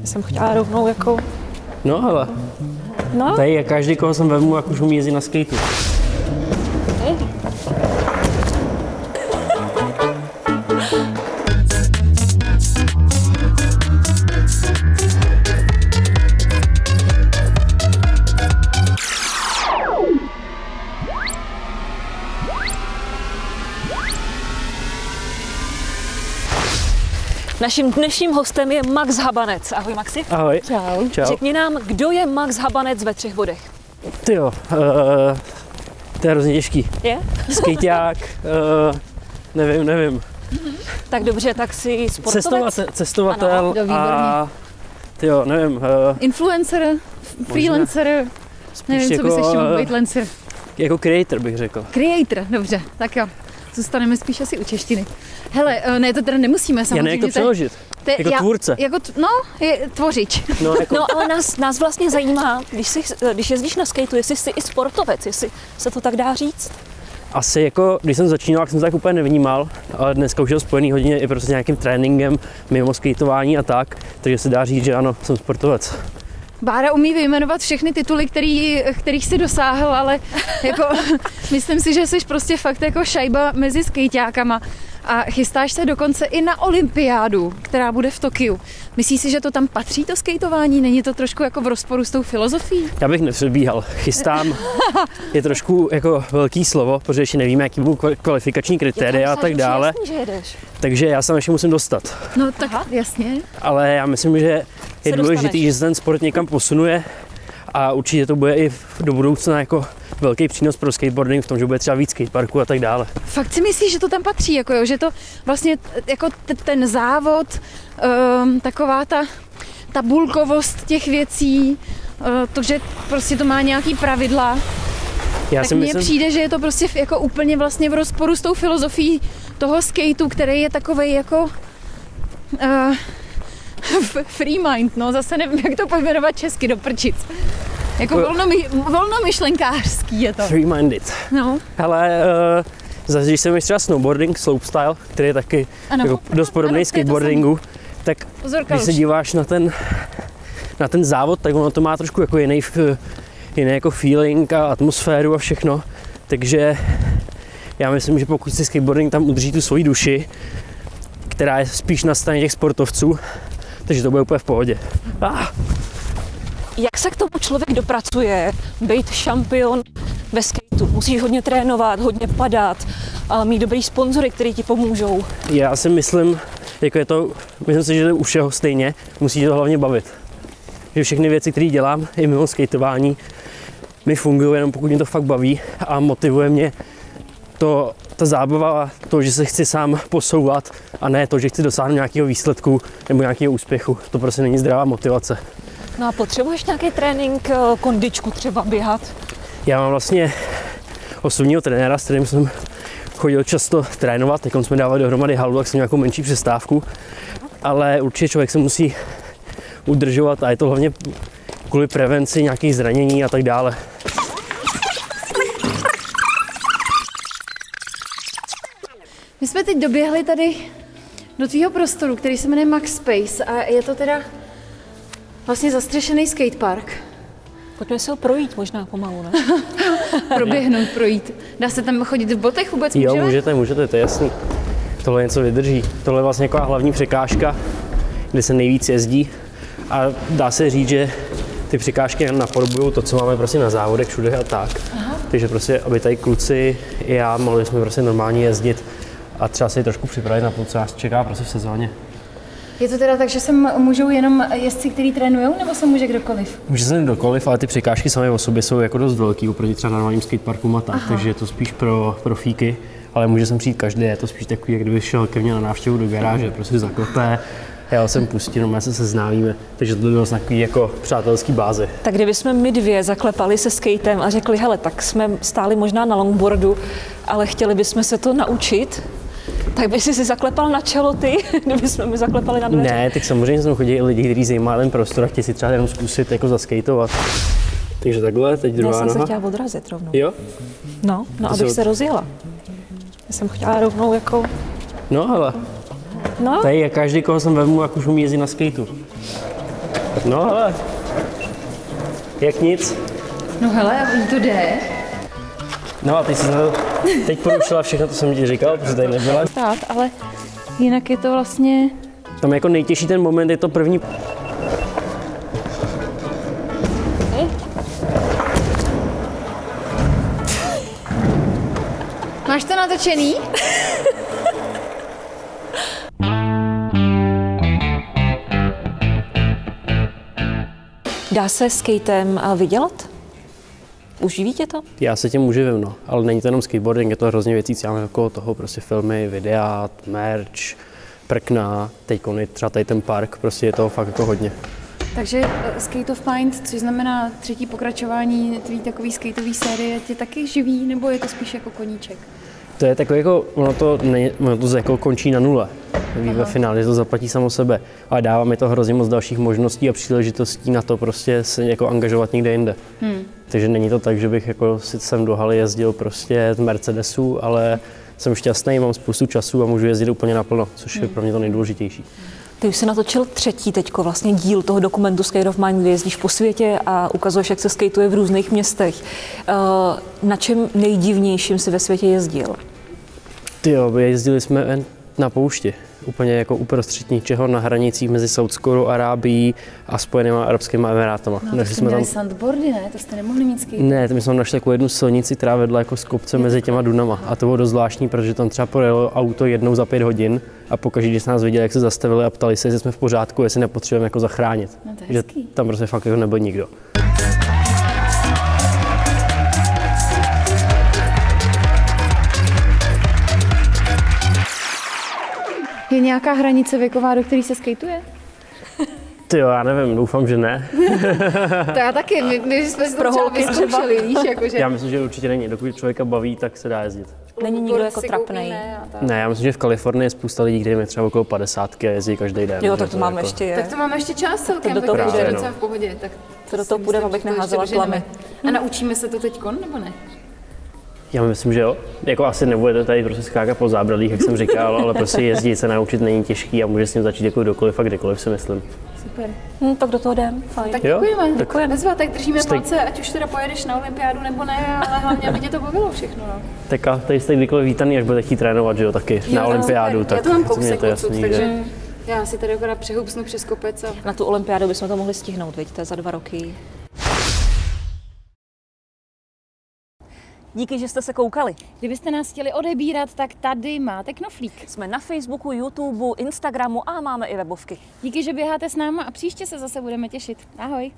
Já jsem chtěla rovnou jako... No ale, no? Tady je každý, koho jsem vezmu, jak už umí jezdit na skateu. Naším dnešním hostem je Max Habanec. Ahoj Maxi. Ahoj. Čau. Čau. Řekni nám, kdo je Max Habanec ve 3 bodech? Tyjo, to je hrozně těžký. Je? Skejťák, nevím. Tak dobře, tak si sportovec? Cestovatel ano, a tyjo, nevím. Influencer, freelancer, nevím, jako, co bys ještě mohl být lancer. Jako creator bych řekl. Creator, dobře, tak jo. Zůstaneme spíš asi u češtiny. Hele, ne, to teda nemusíme samozřejmě. Já nejak to přeložit. Jako tvůrce. Jako tvořič. No, jako. No ale nás vlastně zajímá, když jezdíš na skateu, jestli jsi i sportovec, jestli se to tak dá říct. Asi jako, když jsem začínal, tak jsem to tak úplně nevnímal, ale dneska už je spojený hodně i prostě nějakým tréninkem, mimo skateování a tak, takže se dá říct, že ano, jsem sportovec. Bára umí vyjmenovat všechny tituly, kterých si dosáhl, ale jako, myslím si, že jsi prostě fakt jako šajba mezi skejťákama a chystáš se dokonce i na olympiádu, která bude v Tokiu. Myslíš si, že to tam patří, to skejtování? Není to trošku jako v rozporu s tou filozofií? Já bych nepředbíhal. Chystám je trošku jako velký slovo, protože ještě nevíme, jaký budou kvalifikační kritéria a tak dále. Jasný, takže já se ještě musím dostat. No tak aha, jasně. Ale já myslím, že je důležité, že se ten sport někam posunuje a určitě to bude i do budoucna jako velký přínos pro skateboarding v tom, že bude třeba víc skateparku a tak dále. Fakt si myslíš, že to tam patří, jako jo, že to vlastně jako ten závod, taková ta bulkovost těch věcí, to, že prostě to má nějaký pravidla. Tak mně přijde, že je to prostě jako úplně vlastně v rozporu s tou filozofií toho skateu, který je takovej jako... free mind, no, zase nevím, jak to pojmenovat česky, do prčic. Jako volnomyšlenkářský je to. Free minded. No. Ale zase, když jsem ještě třeba snowboarding, slopestyle, který je taky ano, jako dost podobný ano, skateboardingu, tak pozorka když už se díváš na ten závod, tak ono to má trošku jako jiný jako feeling a atmosféru a všechno. Takže já myslím, že pokud si skateboarding tam udrží tu svoji duši, která je spíš na straně těch sportovců, takže to bude úplně v pohodě. Jak se k tomu člověk dopracuje, být šampion ve skateu? Musíš hodně trénovat, hodně padat, mít dobrý sponzory, který ti pomůžou. Já si myslím, jako myslím si, že to je u všeho stejně, musí to hlavně bavit. Že všechny věci, které dělám, i mimo skateování, mi fungují, jenom pokud mě to fakt baví a motivuje mě ta zábava a to, že se chci sám posouvat a ne to, že chci dosáhnout nějakého výsledku nebo nějakého úspěchu. To prostě není zdravá motivace. No a potřebuješ nějaký trénink, kondičku třeba běhat? Já mám vlastně osobního trenéra, s kterým jsem chodil často trénovat. Teď jsme dávali dohromady halu, tak jsem nějakou menší přestávku. Ale určitě člověk se musí udržovat a je to hlavně kvůli prevenci nějakých zranění a tak dále. My jsme teď doběhli tady do tvýho prostoru, který se jmenuje Max Space a je to teda vlastně zastřešený skatepark. Pojďme se ho projít možná pomalu, ne? Proběhnout, projít. Dá se tam chodit v botech vůbec? Jo, můžete, to je jasný. Tohle něco vydrží. Tohle je vlastně jako hlavní překážka, kde se nejvíc jezdí a dá se říct, že ty překážky napodobují to, co máme prostě na závodech všude a tak. Aha. Takže prostě, aby tady kluci i já mohli jsme prostě normálně jezdit a třeba se trošku připravit na to, co nás čeká prostě v sezóně. Je to teda tak, že sem můžou jenom jezdci, kteří trénujou, nebo se může kdokoliv? Může se kdokoliv, ale ty překážky samé o sobě jsou jako dost velký oproti třeba normálním skateparkům a tak, takže je to spíš pro profíky, ale může sem přijít každý, je to spíš takový, jak kdyby šel ke mně na návštěvu do garáže, prostě zaklepé, já sem pustím, no my se seznávíme, takže to bylo takový jako přátelský báze. Tak kdybychom my dvě zaklepali se skatem a řekli, hele, tak jsme stáli možná na longboardu, ale chtěli bychom se to naučit, tak bys si zaklepal na čelo ty, kdybychom mi zaklepali na dveře? Ne, tak samozřejmě jsem chodil i lidi, kteří zajímá ten prostor a chtějí si třeba jenom zkusit jako zaskejtovat. Takže takhle, teď druhá noha. Já jsem se chtěla odrazit rovnou. Jo? No, abych se rozjela. Já jsem chtěla rovnou jako... No ale, tady je každý, koho jsem vezmu, jak už umí jezdit na skateu. No hele, jak nic. No hele, on to jde. No a teď jsi teď porušila všechno, co jsem ti říkal, protože tady nebyla. Ale jinak je to vlastně... Tam jako nejtěžší ten moment je to první. Máš to natočený? Dá se skatem vydělat? Uživí tě to? Já se tím uživím, no. Ale není to jenom skateboarding, je to hrozně věcí, co máme okolo toho, prostě filmy, videa, merch, prkna, teďkon je třeba tady ten park, prostě je toho fakt jako hodně. Takže Skate of Mind, což znamená třetí pokračování tvý takový skateový série, tě taky živí, nebo je to spíš jako koníček? To je takové jako, ono to jako končí na nule. Ve finále to zaplatí samo sebe. Ale dává mi to hrozně moc dalších možností a příležitostí na to prostě se jako angažovat někde jinde. Takže není to tak, že bych jako si sem do haly jezdil prostě z Mercedesu, ale jsem šťastný, mám spoustu času a můžu jezdit úplně naplno, což je pro mě to nejdůležitější. Ty už jsi natočil třetí teďko vlastně díl toho dokumentu Skate of Mind, kde jezdíš po světě a ukazuješ, jak se skateuje v různých městech. Na čem nejdivnějším si ve světě jezdil? Tyjo, jezdili jsme na poušti, úplně jako uprostřed ničeho, na hranicích mezi Saúdskou Arábií a Spojenými arabskými emirátama. No, našli jsme tam sandboardy, ne? To jste nemohli mít skate? Ne, my jsme našli takovou jednu silnici, která vedla jako z kopce mezi těma dunama. A to bylo dost zvláštní, protože tam třeba projelo auto jednou za 5 hodin a pokaždé, když se nás viděli, jak se zastavili a ptali se, jestli jsme v pořádku, jestli nepotřebujeme jako zachránit. No, že tam prostě fakt jako nebyl nikdo. Je nějaká hranice věková, do které se skateuje? Ty jo, já nevím, doufám, že ne. To já taky, my jsme se třeba vyzkoušeli, víš, jakože... Já myslím, že určitě není, dokud člověka baví, tak se dá jezdit. Není nikdo jako trapnej. Ne, já myslím, že v Kalifornii je spousta lidí, kde je třeba okolo 50 a jezdí každý den. Jo, tak to máme jako... ještě je. Tak to máme ještě čas celkem, tak to je docela v pohodě. Tak to do toho půjdeme, abych neházela klamy. A naučíme se to teďkon, nebo ne? Já myslím, že jo. Jako asi nebudete tady prostě skákat po zábradlích, jak jsem říkal, ale prostě jezdit se naučit není těžký a může s ním začít jako kdokoliv a kdekoliv, si myslím. Super. Tak do toho jdem. Fajn. Tak děkujeme. Tak držíme palce, ať už teda pojedeš na olympiádu nebo ne, ale hlavně, aby tě to bavilo všechno. No. Tak a tady jste kdykoliv vítaný, až budete chtít trénovat, že jo, taky jo, na olympiádu. Tak já to mám kousek odsud, takže já si tady akorát přehoupsnu přes kopec. A... Na tu olympiádu bychom to mohli stihnout, vidíte, za 2 roky. Díky, že jste se koukali. Kdybyste nás chtěli odebírat, tak tady máte knoflík. Jsme na Facebooku, YouTubeu, Instagramu a máme i webovky. Díky, že běháte s náma a příště se zase budeme těšit. Ahoj.